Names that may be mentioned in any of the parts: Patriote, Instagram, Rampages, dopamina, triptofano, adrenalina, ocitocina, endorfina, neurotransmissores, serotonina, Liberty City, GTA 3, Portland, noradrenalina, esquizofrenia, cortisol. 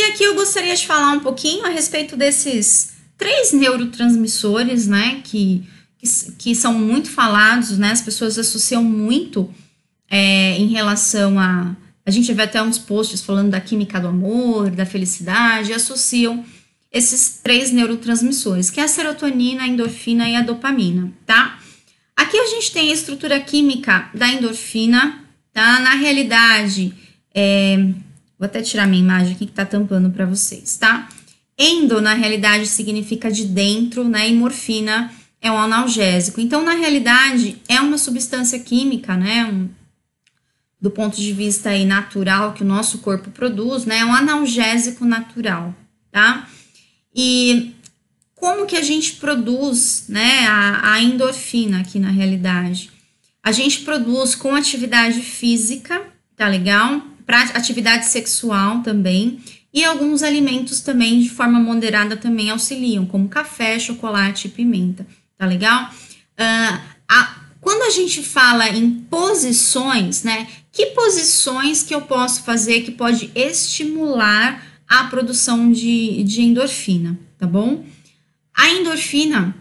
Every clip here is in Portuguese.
E aqui eu gostaria de falar um pouquinho a respeito desses três neurotransmissores, né, que são muito falados, né, as pessoas associam muito em relação a... A gente vê até uns posts falando da química do amor, da felicidade, associam esses três neurotransmissores, que é a serotonina, a endorfina e a dopamina, tá? Aqui a gente tem a estrutura química da endorfina, tá? Na realidade, vou até tirar minha imagem aqui que tá tampando para vocês, tá? Endo, na realidade, significa de dentro, né? E morfina é um analgésico. Então, na realidade, é uma substância química, né? Do ponto de vista aí natural que o nosso corpo produz, né? É um analgésico natural, tá? E como que a gente produz, né, a endorfina aqui na realidade? A gente produz com atividade física, tá legal? Pra atividade sexual também, e alguns alimentos também de forma moderada também auxiliam, como café, chocolate e pimenta, tá legal? Quando a gente fala em posições, né, que posições que eu posso fazer que pode estimular a produção de endorfina, tá bom? A endorfina,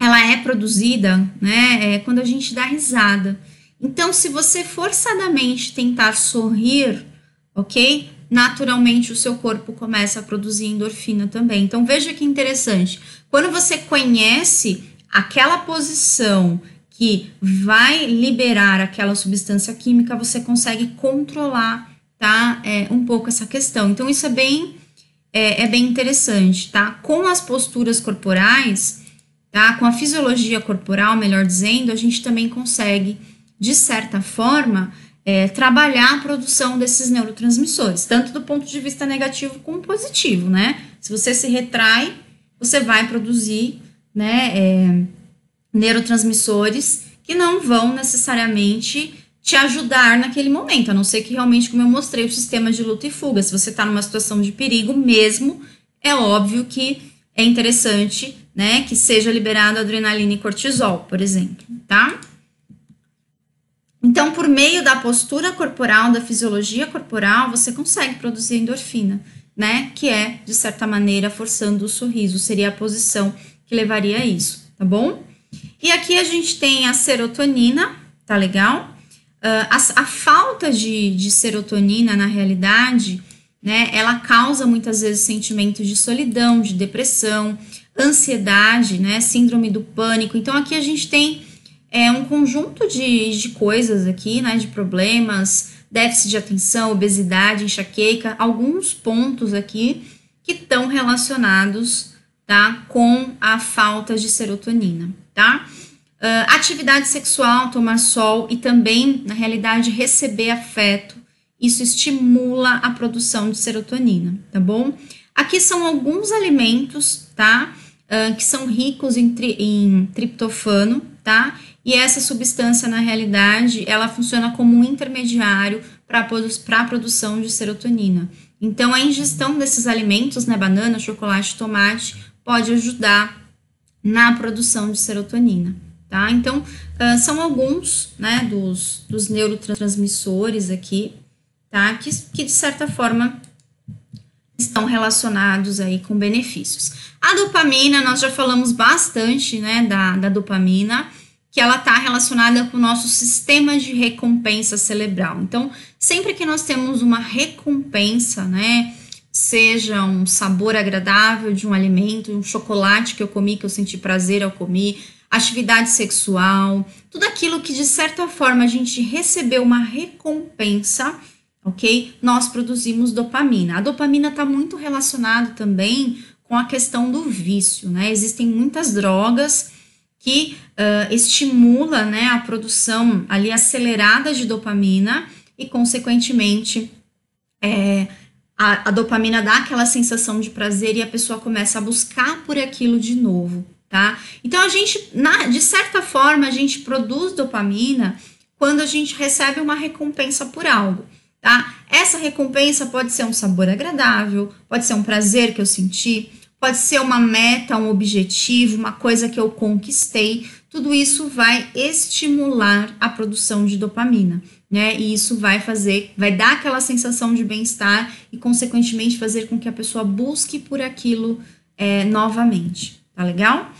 ela é produzida, né, quando a gente dá risada. Então, se você forçadamente tentar sorrir, ok? Naturalmente, o seu corpo começa a produzir endorfina também. Então, veja que interessante. Quando você conhece aquela posição que vai liberar aquela substância química, você consegue controlar, tá? Um pouco essa questão. Então, isso é bem interessante, tá? Com as posturas corporais, tá? Com a fisiologia corporal, melhor dizendo, a gente também consegue, de certa forma, trabalhar a produção desses neurotransmissores, tanto do ponto de vista negativo como positivo, né? Se você se retrai, você vai produzir, né, neurotransmissores que não vão necessariamente te ajudar naquele momento, a não ser que realmente, como eu mostrei, o sistema de luta e fuga, se você está numa situação de perigo mesmo, é óbvio que é interessante, né, que seja liberado adrenalina e cortisol, por exemplo, tá? Então, por meio da postura corporal, da fisiologia corporal, você consegue produzir endorfina, né, que é, de certa maneira, forçando o sorriso, seria a posição que levaria a isso, tá bom? E aqui a gente tem a serotonina, tá legal? A falta de serotonina, na realidade, né, ela causa muitas vezes sentimentos de solidão, de depressão, ansiedade, né, síndrome do pânico. Então, aqui a gente tem um conjunto de coisas aqui, né, de problemas, déficit de atenção, obesidade, enxaqueca, alguns pontos aqui que estão relacionados, tá, com a falta de serotonina, tá? Atividade sexual, tomar sol e também, na realidade, receber afeto, isso estimula a produção de serotonina, tá bom? Aqui são alguns alimentos, tá? Que são ricos em triptofano, tá? E essa substância, na realidade, ela funciona como um intermediário para a produção de serotonina. Então, a ingestão desses alimentos, né, banana, chocolate, tomate, pode ajudar na produção de serotonina. Tá? Então, são alguns, né, dos neurotransmissores aqui, tá? Que de certa forma estão relacionados aí com benefícios. A dopamina, nós já falamos bastante, né, da dopamina, que ela está relacionada com o nosso sistema de recompensa cerebral. Então, sempre que nós temos uma recompensa, né, seja um sabor agradável de um alimento, um chocolate que eu comi, que eu senti prazer ao comer, atividade sexual, tudo aquilo que de certa forma a gente recebeu uma recompensa, ok? Nós produzimos dopamina. A dopamina está muito relacionada também com a questão do vício, né? Existem muitas drogas que estimula, né, a produção ali acelerada de dopamina e, consequentemente, a dopamina dá aquela sensação de prazer e a pessoa começa a buscar por aquilo de novo. Tá? Então, a gente, de certa forma, a gente produz dopamina quando a gente recebe uma recompensa por algo, tá? Essa recompensa pode ser um sabor agradável, pode ser um prazer que eu senti, pode ser uma meta, um objetivo, uma coisa que eu conquistei. Tudo isso vai estimular a produção de dopamina, né? E isso vai fazer, vai dar aquela sensação de bem-estar e, consequentemente, fazer com que a pessoa busque por aquilo novamente, tá legal?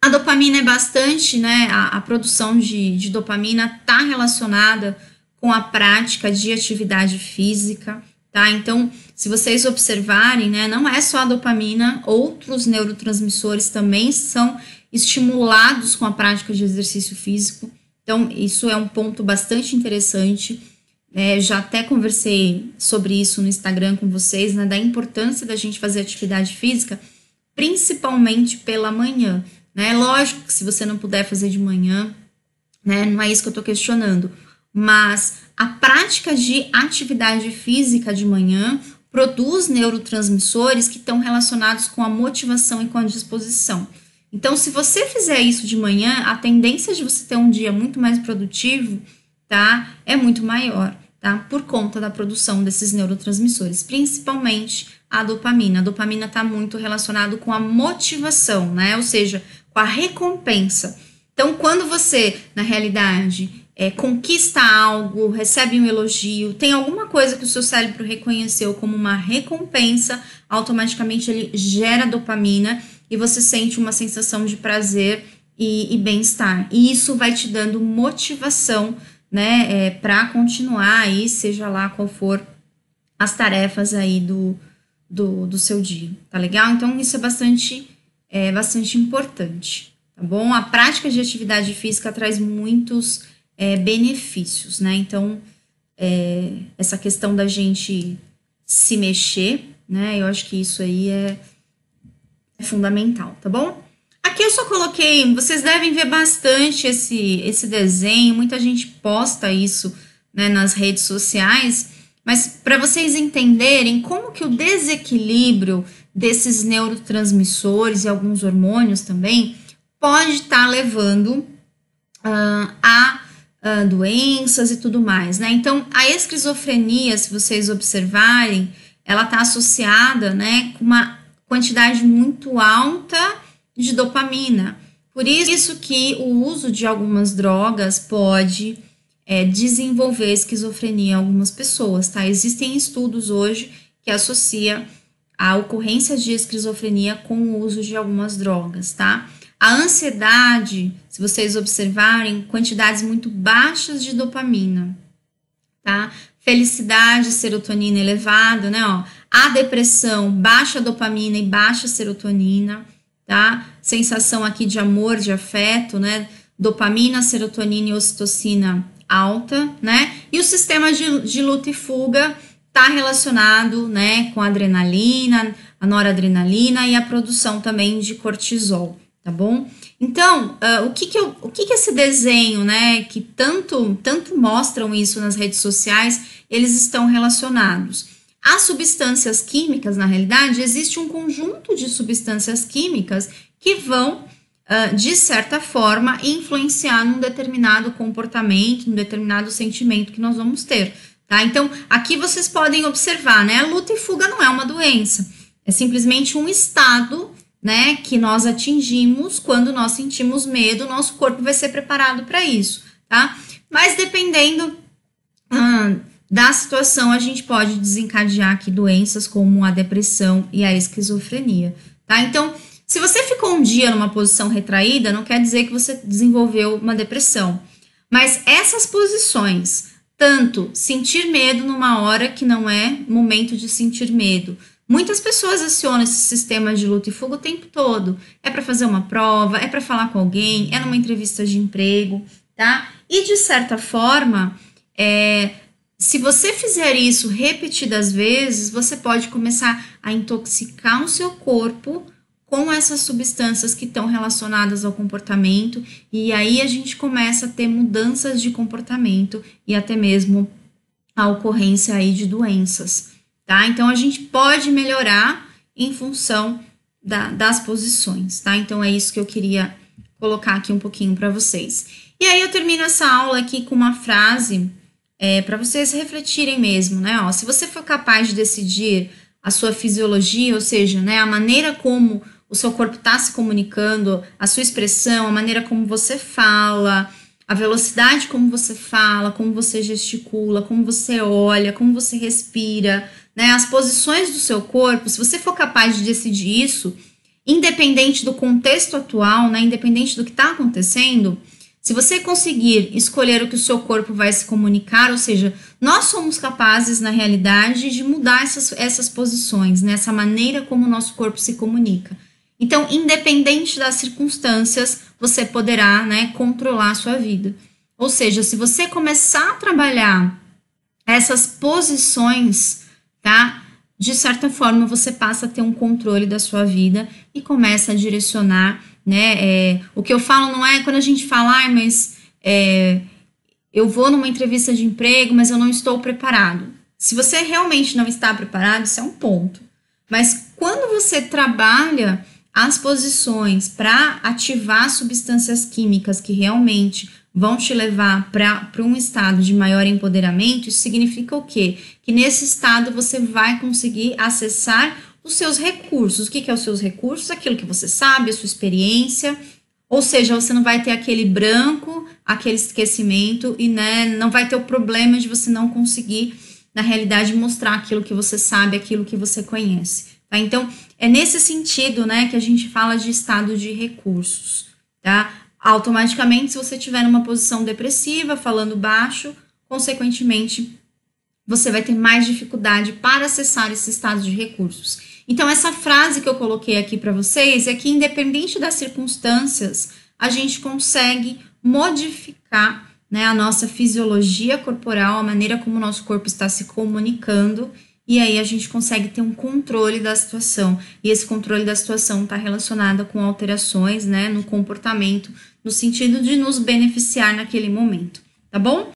A dopamina é bastante, né? A produção de dopamina tá relacionada com a prática de atividade física, tá? Então, se vocês observarem, né, não é só a dopamina, outros neurotransmissores também são estimulados com a prática de exercício físico. Então, isso é um ponto bastante interessante. Já até conversei sobre isso no Instagram com vocês, né, da importância da gente fazer atividade física, principalmente pela manhã. Né? Lógico que se você não puder fazer de manhã, né, não é isso que eu tô questionando, mas a prática de atividade física de manhã produz neurotransmissores que estão relacionados com a motivação e com a disposição. Então, se você fizer isso de manhã, a tendência de você ter um dia muito mais produtivo, tá, é muito maior, tá, por conta da produção desses neurotransmissores, principalmente a dopamina. A dopamina está muito relacionada com a motivação, né, ou seja, com a recompensa. Então, quando você, na realidade, conquista algo, recebe um elogio, tem alguma coisa que o seu cérebro reconheceu como uma recompensa, automaticamente ele gera dopamina, e você sente uma sensação de prazer e bem-estar. E isso vai te dando motivação, né, para continuar aí, seja lá qual for as tarefas aí do seu dia, tá legal? Então, isso é bastante importante, tá bom? A prática de atividade física traz muitos benefícios, né? Então, essa questão da gente se mexer, né, eu acho que isso aí é fundamental, tá bom? Aqui eu só coloquei, vocês devem ver bastante esse desenho, muita gente posta isso, né, nas redes sociais, mas para vocês entenderem como que o desequilíbrio desses neurotransmissores e alguns hormônios também pode estar levando a doenças e tudo mais, né? Então, a esquizofrenia, se vocês observarem, ela está associada, né, com uma quantidade muito alta de dopamina. Por isso que o uso de algumas drogas pode desenvolver esquizofrenia em algumas pessoas, tá? Existem estudos hoje que associam a ocorrência de esquizofrenia com o uso de algumas drogas, tá? A ansiedade, se vocês observarem, quantidades muito baixas de dopamina, tá? Felicidade, serotonina elevada, né, ó. A depressão, baixa dopamina e baixa serotonina, tá? Sensação aqui de amor, de afeto, né? Dopamina, serotonina e ocitocina alta, né? E o sistema de luta e fuga tá relacionado, né, com a adrenalina, a noradrenalina e a produção também de cortisol, tá bom? Então, o que esse desenho, né, que tanto mostram isso nas redes sociais, eles estão relacionados? As substâncias químicas, na realidade, existe um conjunto de substâncias químicas que vão, de certa forma, influenciar num determinado comportamento, num determinado sentimento que nós vamos ter, tá? Então, aqui vocês podem observar, né? A luta e fuga não é uma doença, é simplesmente um estado, né, que nós atingimos quando nós sentimos medo, nosso corpo vai ser preparado para isso, tá? Mas dependendo da situação, a gente pode desencadear aqui doenças como a depressão e a esquizofrenia, tá? Então, se você ficou um dia numa posição retraída, não quer dizer que você desenvolveu uma depressão. Mas essas posições, tanto sentir medo numa hora que não é momento de sentir medo. Muitas pessoas acionam esse sistema de luta e fuga o tempo todo. É para fazer uma prova, é para falar com alguém, é numa entrevista de emprego, tá? E, de certa forma, se você fizer isso repetidas vezes, você pode começar a intoxicar o seu corpo com essas substâncias que estão relacionadas ao comportamento, e aí a gente começa a ter mudanças de comportamento e até mesmo a ocorrência aí de doenças, tá? Então, a gente pode melhorar em função das posições, tá? Então, é isso que eu queria colocar aqui um pouquinho para vocês. E aí, eu termino essa aula aqui com uma frase... para vocês refletirem mesmo, né? Ó, se você for capaz de decidir a sua fisiologia, ou seja, né, a maneira como o seu corpo está se comunicando, a sua expressão, a maneira como você fala, a A velocidade como você fala, como você gesticula, como você olha, como você respira, né? As posições do seu corpo, se você for capaz de decidir isso, independente do contexto atual, né? Independente do que está acontecendo, se você conseguir escolher o que o seu corpo vai se comunicar, ou seja, nós somos capazes, na realidade, de mudar essas posições, né? Essa maneira como o nosso corpo se comunica. Então, independente das circunstâncias, você poderá, né, controlar a sua vida. Ou seja, se você começar a trabalhar essas posições, tá? De certa forma, você passa a ter um controle da sua vida e começa a direcionar, né? O que eu falo não é quando a gente fala, mas eu vou numa entrevista de emprego, mas eu não estou preparado. Se você realmente não está preparado, isso é um ponto. Mas quando você trabalha as posições para ativar substâncias químicas que realmente vão te levar para um estado de maior empoderamento, isso significa o quê? Que nesse estado você vai conseguir acessar os seus recursos. O que é os seus recursos? Aquilo que você sabe, a sua experiência, ou seja, você não vai ter aquele branco, aquele esquecimento e, né, não vai ter o problema de você não conseguir, na realidade, mostrar aquilo que você sabe, aquilo que você conhece. Tá? Então, é nesse sentido, né, que a gente fala de estado de recursos, tá? Automaticamente, se você estiver numa posição depressiva, falando baixo, consequentemente, você vai ter mais dificuldade para acessar esse estado de recursos. Então, essa frase que eu coloquei aqui para vocês é que, independente das circunstâncias, a gente consegue modificar, né, a nossa fisiologia corporal, a maneira como o nosso corpo está se comunicando. E aí a gente consegue ter um controle da situação. E esse controle da situação está relacionado com alterações, né, no comportamento, no sentido de nos beneficiar naquele momento, tá bom?